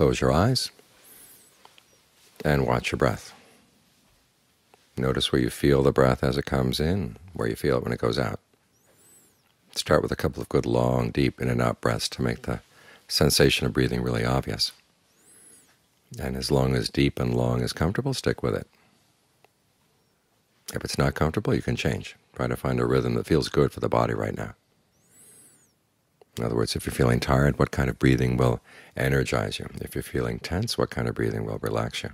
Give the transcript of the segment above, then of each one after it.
Close your eyes and watch your breath. Notice where you feel the breath as it comes in, where you feel it when it goes out. Start with a couple of good long, deep in and out breaths to make the sensation of breathing really obvious. And as long as deep and long is comfortable, stick with it. If it's not comfortable, you can change. Try to find a rhythm that feels good for the body right now. In other words, if you're feeling tired, what kind of breathing will energize you? If you're feeling tense, what kind of breathing will relax you?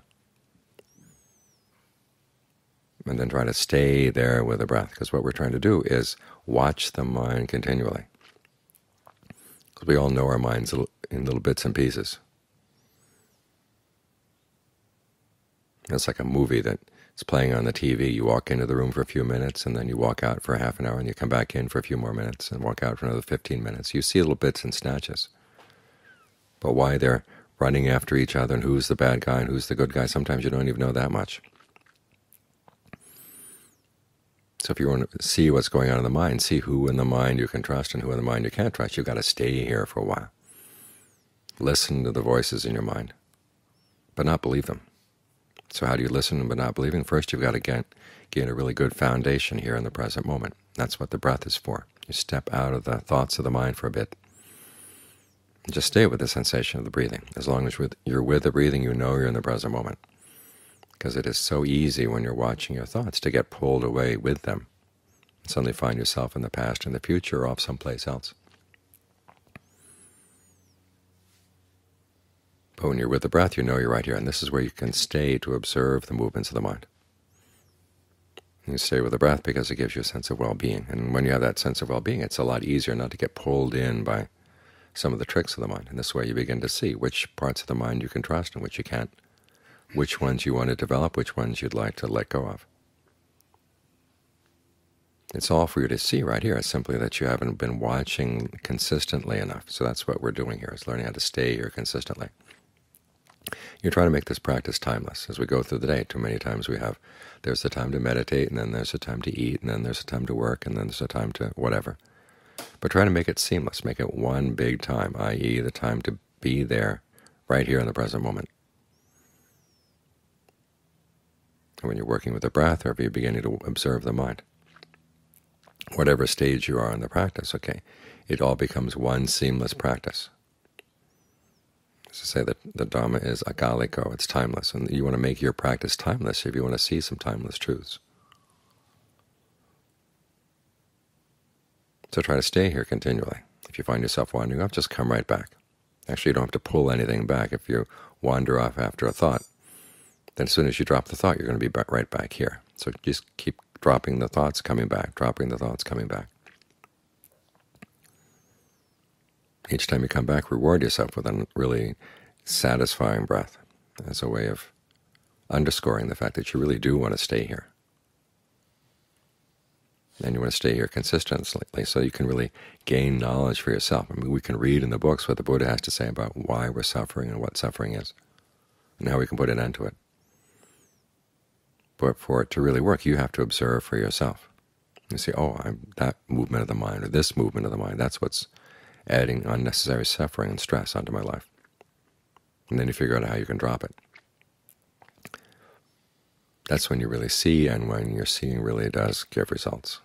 And then try to stay there with the breath, because what we're trying to do is watch the mind continually. Because we all know our minds in little bits and pieces. It's like a movie that's playing on the TV. You walk into the room for a few minutes, and then you walk out for half an hour, and you come back in for a few more minutes, and walk out for another 15 minutes. You see little bits and snatches. But why they're running after each other, and who's the bad guy and who's the good guy, sometimes you don't even know that much. So if you want to see what's going on in the mind, see who in the mind you can trust and who in the mind you can't trust. You've got to stay here for a while. Listen to the voices in your mind, but not believe them. So how do you listen but not believe them? First, you've got to gain a really good foundation here in the present moment. That's what the breath is for. You step out of the thoughts of the mind for a bit. And just stay with the sensation of the breathing. As long as you're with the breathing, you know you're in the present moment. Because it is so easy when you're watching your thoughts to get pulled away with them and suddenly find yourself in the past and the future or off someplace else. But when you're with the breath, you know you're right here, and this is where you can stay to observe the movements of the mind. And you stay with the breath because it gives you a sense of well-being, and when you have that sense of well-being, it's a lot easier not to get pulled in by some of the tricks of the mind. And this way you begin to see which parts of the mind you can trust and which you can't, which ones you want to develop, which ones you'd like to let go of. It's all for you to see right here. It's simply that you haven't been watching consistently enough. So that's what we're doing here, is learning how to stay here consistently. You're trying to make this practice timeless as we go through the day. Too many times we have, there's the time to meditate, and then there's the time to eat, and then there's the time to work, and then there's the time to whatever. But try to make it seamless. Make it one big time, i.e. the time to be there right here in the present moment. When you're working with the breath, or if you're beginning to observe the mind, whatever stage you are in the practice, okay, it all becomes one seamless practice. As I say, the Dhamma is akaliko; it's timeless, and you want to make your practice timeless if you want to see some timeless truths. So try to stay here continually. If you find yourself wandering off, just come right back. Actually, you don't have to pull anything back. If you wander off after a thought, then as soon as you drop the thought, you're going to be right back here. So just keep dropping the thoughts, coming back, dropping the thoughts, coming back. Each time you come back, reward yourself with a really satisfying breath as a way of underscoring the fact that you really do want to stay here. And you want to stay here consistently, so you can really gain knowledge for yourself. I mean, we can read in the books what the Buddha has to say about why we're suffering and what suffering is, and how we can put an end to it. But for it to really work, you have to observe for yourself. You see, oh, that movement of the mind, or this movement of the mind, that's what's adding unnecessary suffering and stress onto my life. And then you figure out how you can drop it. That's when you really see, and when your seeing really does give results.